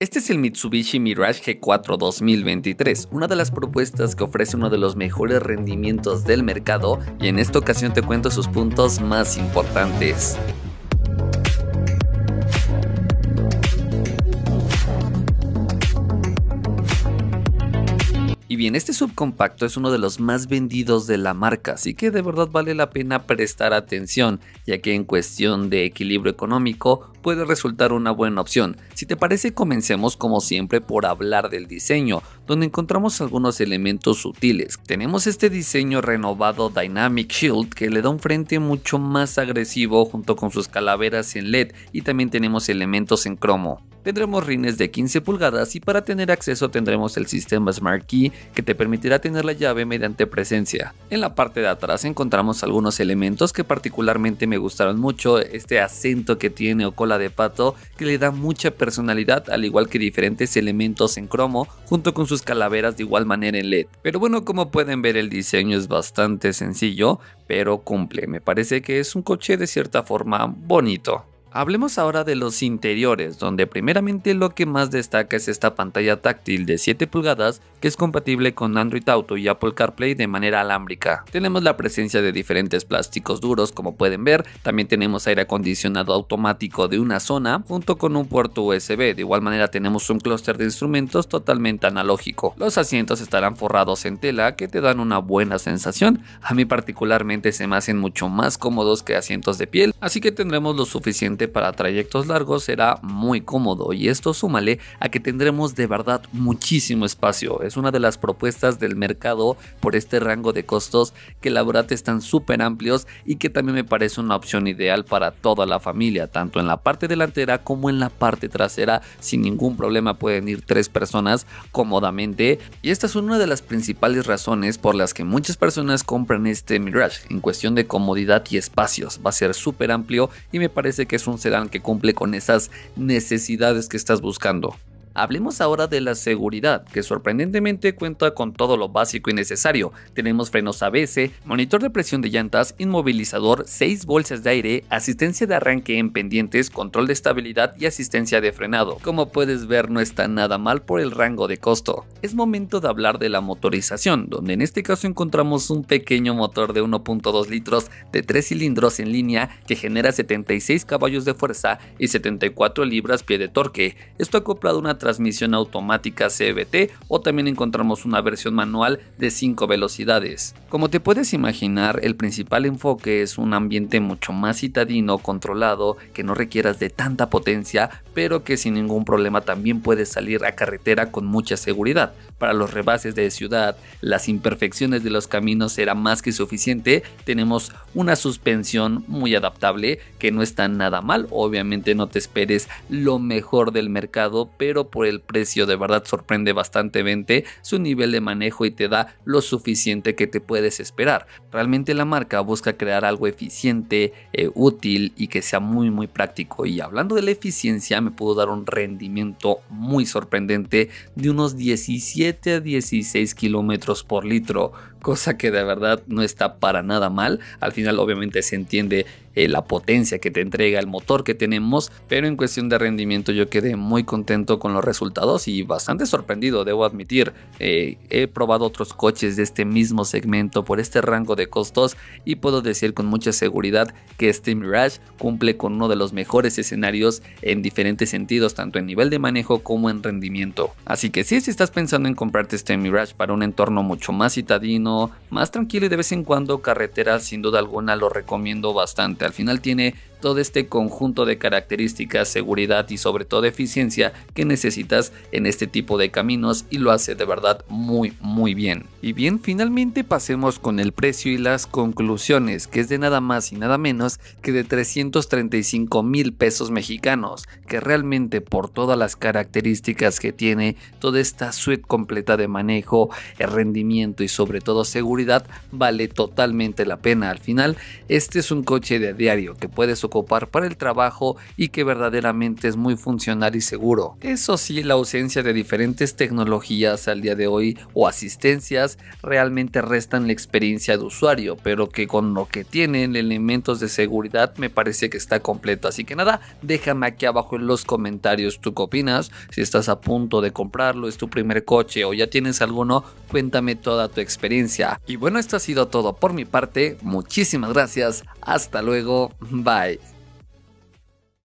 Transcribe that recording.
Este es el Mitsubishi Mirage G4 2023, una de las propuestas que ofrece uno de los mejores rendimientos del mercado, y en esta ocasión te cuento sus puntos más importantes. Y bien, este subcompacto es uno de los más vendidos de la marca, así que de verdad vale la pena prestar atención, ya que en cuestión de equilibrio económico puede resultar una buena opción. Si te parece, comencemos como siempre por hablar del diseño, donde encontramos algunos elementos sutiles. Tenemos este diseño renovado Dynamic Shield que le da un frente mucho más agresivo junto con sus calaveras en LED, y también tenemos elementos en cromo. Tendremos rines de 15 pulgadas y para tener acceso tendremos el sistema Smart Key que te permitirá tener la llave mediante presencia. En la parte de atrás encontramos algunos elementos que particularmente me gustaron mucho, este acento que tiene o cola de pato que le da mucha personalidad, al igual que diferentes elementos en cromo junto con sus calaveras de igual manera en LED. Pero bueno, como pueden ver, el diseño es bastante sencillo pero cumple, me parece que es un coche de cierta forma bonito. Hablemos ahora de los interiores, donde primeramente lo que más destaca es esta pantalla táctil de 7 pulgadas que es compatible con Android Auto y Apple CarPlay de manera alámbrica. Tenemos la presencia de diferentes plásticos duros como pueden ver, también tenemos aire acondicionado automático de una zona junto con un puerto USB, de igual manera tenemos un clúster de instrumentos totalmente analógico. Los asientos estarán forrados en tela que te dan una buena sensación, a mí particularmente se me hacen mucho más cómodos que asientos de piel, así que tendremos lo suficiente para trayectos largos, será muy cómodo, y esto súmale a que tendremos de verdad muchísimo espacio. Es una de las propuestas del mercado por este rango de costos que la verdad están súper amplios y que también me parece una opción ideal para toda la familia, tanto en la parte delantera como en la parte trasera. Sin ningún problema pueden ir 3 personas cómodamente, y esta es una de las principales razones por las que muchas personas compran este Mirage, en cuestión de comodidad y espacios. Va a ser súper amplio y me parece que es un sedán que cumple con esas necesidades que estás buscando. Hablemos ahora de la seguridad, que sorprendentemente cuenta con todo lo básico y necesario. Tenemos frenos ABS, monitor de presión de llantas, inmovilizador, 6 bolsas de aire, asistencia de arranque en pendientes, control de estabilidad y asistencia de frenado. Como puedes ver, no está nada mal por el rango de costo. Es momento de hablar de la motorización, donde en este caso encontramos un pequeño motor de 1.2 litros de 3 cilindros en línea que genera 76 caballos de fuerza y 74 libras-pie de torque. Esto acoplado a una transmisión automática CVT, o también encontramos una versión manual de 5 velocidades. Como te puedes imaginar, el principal enfoque es un ambiente mucho más citadino, controlado, que no requieras de tanta potencia, pero que sin ningún problema también puedes salir a carretera con mucha seguridad. Para los rebases de ciudad, las imperfecciones de los caminos será más que suficiente. Tenemos una suspensión muy adaptable que no está nada mal, obviamente no te esperes lo mejor del mercado, pero por el precio de verdad sorprende bastante su nivel de manejo y te da lo suficiente que te puedes esperar. Realmente la marca busca crear algo eficiente, útil y que sea muy práctico. Y hablando de la eficiencia, me pudo dar un rendimiento muy sorprendente de unos 17 a 16 kilómetros por litro, cosa que de verdad no está para nada mal. Al final obviamente se entiende la potencia que te entrega el motor que tenemos, pero en cuestión de rendimiento yo quedé muy contento con los resultados y bastante sorprendido, debo admitir. He probado otros coches de este mismo segmento por este rango de costos y puedo decir con mucha seguridad que este Mirage cumple con uno de los mejores escenarios en diferentes sentidos, tanto en nivel de manejo como en rendimiento. Así que si estás pensando en comprarte este Mirage para un entorno mucho más citadino, más tranquilo y de vez en cuando carretera, sin duda alguna lo recomiendo bastante. Al final tiene todo este conjunto de características, seguridad y sobre todo eficiencia que necesitas en este tipo de caminos, y lo hace de verdad muy bien. Y bien, finalmente pasemos con el precio y las conclusiones, que es de nada más y nada menos que de 335,000 pesos mexicanos, que realmente por todas las características que tiene, toda esta suite completa de manejo, el rendimiento y sobre todo seguridad, vale totalmente la pena. Al final este es un coche de diario que puedes ocupar para el trabajo y que verdaderamente es muy funcional y seguro. Eso sí, la ausencia de diferentes tecnologías al día de hoy o asistencias realmente restan la experiencia de usuario, pero que con lo que tienen elementos de seguridad me parece que está completo. Así que nada, déjame aquí abajo en los comentarios tú qué opinas, si estás a punto de comprarlo, es tu primer coche o ya tienes alguno, cuéntame toda tu experiencia. Y bueno, esto ha sido todo por mi parte, muchísimas gracias, hasta luego, bye.